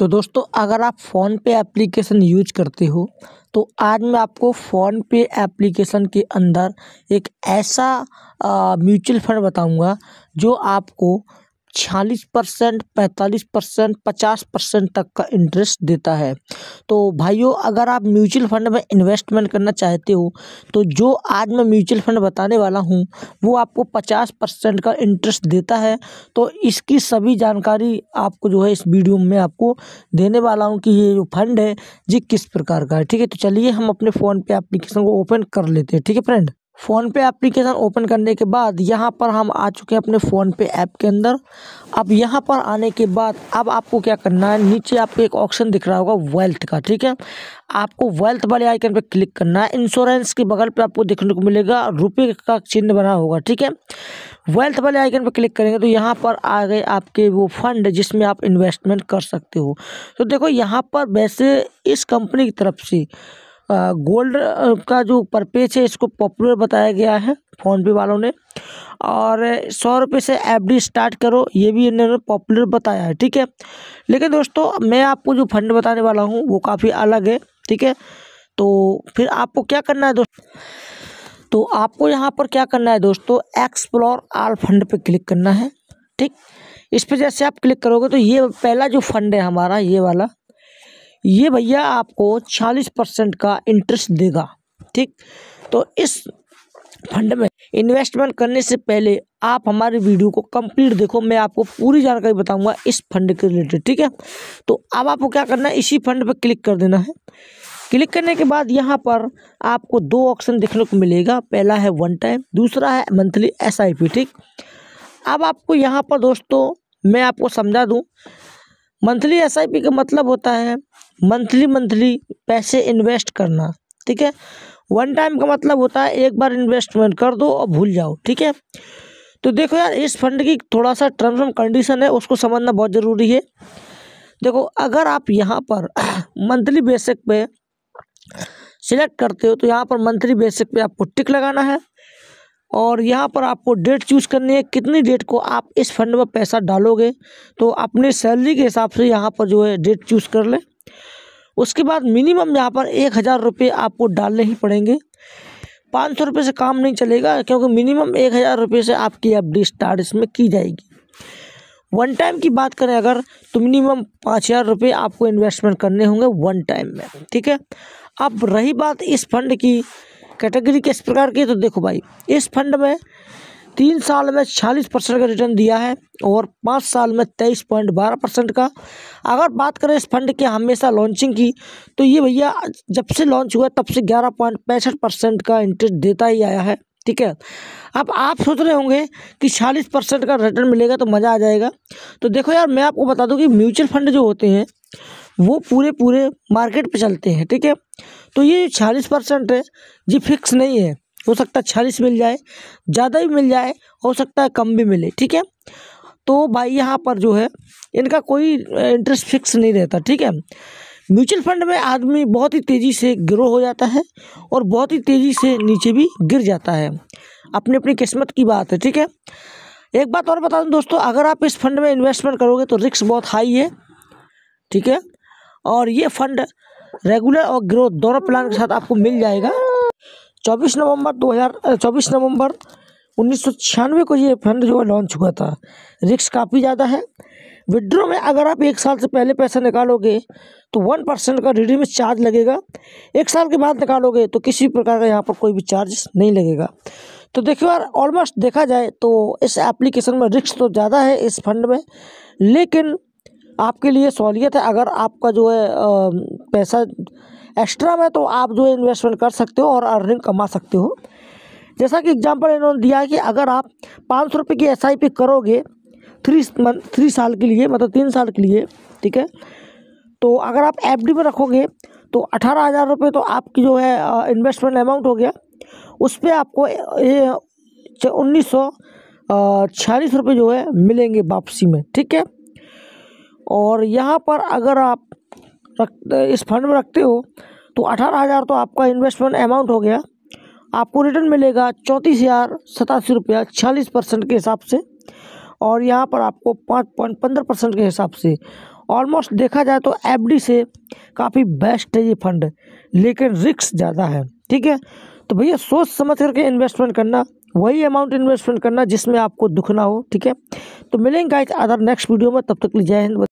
तो दोस्तों अगर आप फ़ोनपे एप्लीकेशन यूज करते हो तो आज मैं आपको फ़ोनपे एप्लीकेशन के अंदर एक ऐसा म्यूचुअल फंड बताऊंगा जो आपको 46%, 45%, 50% तक का इंटरेस्ट देता है। तो भाइयों अगर आप म्यूचुअल फंड में इन्वेस्टमेंट करना चाहते हो तो जो आज मैं म्यूचुअल फंड बताने वाला हूं वो आपको 50% का इंटरेस्ट देता है। तो इसकी सभी जानकारी आपको जो है इस वीडियो में आपको देने वाला हूं कि ये जो फंड है ये किस प्रकार का है। ठीक है, तो चलिए हम अपने फ़ोन पे एप्लीकेशन को ओपन कर लेते हैं। ठीक है फ्रेंड, फ़ोनपे एप्लीकेशन ओपन करने के बाद यहाँ पर हम आ चुके हैं अपने फ़ोनपे ऐप के अंदर। अब यहाँ पर आने के बाद अब आपको क्या करना है, नीचे आपको एक ऑप्शन दिख रहा होगा वेल्थ का। ठीक है, आपको वेल्थ वाले आइकन पर क्लिक करना है। इंश्योरेंस के बगल पे आपको देखने को मिलेगा रुपए का चिन्ह बना होगा। ठीक है, वेल्थ वाले आइकन पर क्लिक करेंगे तो यहाँ पर आ गए आपके वो फंड जिसमें आप इन्वेस्टमेंट कर सकते हो। तो देखो यहाँ पर वैसे इस कंपनी की तरफ से गोल्ड का जो परपेज है इसको पॉपुलर बताया गया है फ़ोनपे वालों ने, और 100 रुपये से एफडी स्टार्ट करो ये भी इन्होंने पॉपुलर बताया है। ठीक है, लेकिन दोस्तों मैं आपको जो फंड बताने वाला हूँ वो काफ़ी अलग है। ठीक है, तो फिर आपको क्या करना है दोस्तों, तो आपको यहाँ पर क्या करना है दोस्तों, एक्सप्लोर ऑल फंड पे क्लिक करना है। ठीक, इस पर जैसे आप क्लिक करोगे तो ये पहला जो फंड है हमारा ये वाला, ये भैया आपको 46% का इंटरेस्ट देगा। ठीक, तो इस फंड में इन्वेस्टमेंट करने से पहले आप हमारे वीडियो को कंप्लीट देखो, मैं आपको पूरी जानकारी बताऊंगा इस फंड के रिलेटेड। ठीक है, तो अब आपको क्या करना है, इसी फंड पर क्लिक कर देना है। क्लिक करने के बाद यहाँ पर आपको दो ऑप्शन देखने को मिलेगा, पहला है वन टाइम, दूसरा है मंथली SIP। ठीक, अब आपको यहाँ पर दोस्तों मैं आपको समझा दूँ, मंथली SIP का मतलब होता है मंथली पैसे इन्वेस्ट करना। ठीक है, वन टाइम का मतलब होता है एक बार इन्वेस्टमेंट कर दो और भूल जाओ। ठीक है, तो देखो यार इस फंड की थोड़ा सा टर्म्स एंड कंडीशन है उसको समझना बहुत ज़रूरी है। देखो अगर आप यहाँ पर मंथली बेसिक पे सिलेक्ट करते हो तो यहाँ पर मंथली बेसिक पे आपको टिक लगाना है और यहाँ पर आपको डेट चूज़ करनी है, कितनी डेट को आप इस फंड में पैसा डालोगे। तो अपने सैलरी के हिसाब से यहाँ पर जो है डेट चूज़ कर लें। उसके बाद मिनिमम यहाँ पर 1000 रुपये आपको डालने ही पड़ेंगे, 500 रुपये से काम नहीं चलेगा क्योंकि मिनिमम 1000 रुपये से आपकी एफडी स्टार्ट इसमें की जाएगी। वन टाइम की बात करें अगर तो मिनिमम 5000 रुपये आपको इन्वेस्टमेंट करने होंगे वन टाइम में। ठीक है, अब रही बात इस फंड की कैटेगरी किस प्रकार की, तो देखो भाई इस फंड में 3 साल में 46% का रिटर्न दिया है और 5 साल में 23.12% का। अगर बात करें इस फंड के हमेशा लॉन्चिंग की तो ये भैया जब से लॉन्च हुआ तब से 11.65% का इंटरेस्ट देता ही आया है। ठीक है, अब आप सोच रहे होंगे कि 46% का रिटर्न मिलेगा तो मज़ा आ जाएगा। तो देखो यार मैं आपको बता दूं कि म्यूचुअल फंड जो होते हैं वो पूरे मार्केट पे चलते हैं। ठीक है, तो ये 46% है ये फिक्स नहीं है, हो सकता है 46 मिल जाए, ज़्यादा भी मिल जाए, हो सकता है कम भी मिले। ठीक है, तो भाई यहाँ पर जो है इनका कोई इंटरेस्ट फिक्स नहीं रहता। ठीक है, म्यूचुअल फंड में आदमी बहुत ही तेज़ी से ग्रो हो जाता है और बहुत ही तेज़ी से नीचे भी गिर जाता है, अपनी अपनी किस्मत की बात है। ठीक है, एक बात और बता दूँ दोस्तों, अगर आप इस फंड में इन्वेस्टमेंट करोगे तो रिस्क बहुत हाई है। ठीक है, और ये फंड रेगुलर और ग्रोथ दोनों प्लान के साथ आपको मिल जाएगा। 24 नवंबर 1996 को ये फंड जो है लॉन्च हुआ था। रिस्क काफ़ी ज़्यादा है, विड्रो में अगर आप 1 साल से पहले पैसा निकालोगे तो 1% का रिडीम चार्ज लगेगा, 1 साल के बाद निकालोगे तो किसी प्रकार का यहाँ पर कोई भी चार्ज नहीं लगेगा। तो देखिए यार ऑलमोस्ट देखा जाए तो इस एप्लीकेशन में रिस्क तो ज़्यादा है इस फंड में, लेकिन आपके लिए सहूलियत है। अगर आपका जो है पैसा एक्स्ट्रा में तो आप जो है इन्वेस्टमेंट कर सकते हो और अर्निंग कमा सकते हो। जैसा कि एग्जांपल इन्होंने दिया है कि अगर आप 500 रुपये की SIP करोगे 3 साल के लिए, मतलब 3 साल के लिए। ठीक है, तो अगर आप FD में रखोगे तो 18,000 रुपये तो आपकी जो है इन्वेस्टमेंट अमाउंट हो गया, उस पर आपको 1946 रुपये जो है मिलेंगे वापसी में। ठीक है, और यहाँ पर अगर आप इस फंड में रखते हो तो 18,000 तो आपका इन्वेस्टमेंट अमाउंट हो गया, आपको रिटर्न मिलेगा 34,087 रुपया 46% के हिसाब से, और यहाँ पर आपको 5.15% के हिसाब से, ऑलमोस्ट देखा जाए तो एफडी से काफ़ी बेस्ट है ये फंड, लेकिन रिस्क ज़्यादा है। ठीक है, तो भैया सोच समझ करके इन्वेस्टमेंट करना, वही अमाउंट इन्वेस्टमेंट करना जिसमें आपको दुख ना हो। ठीक है, तो मिलेंगे गाइस अदर नेक्स्ट वीडियो में, तब तक के लिए जय हिंद।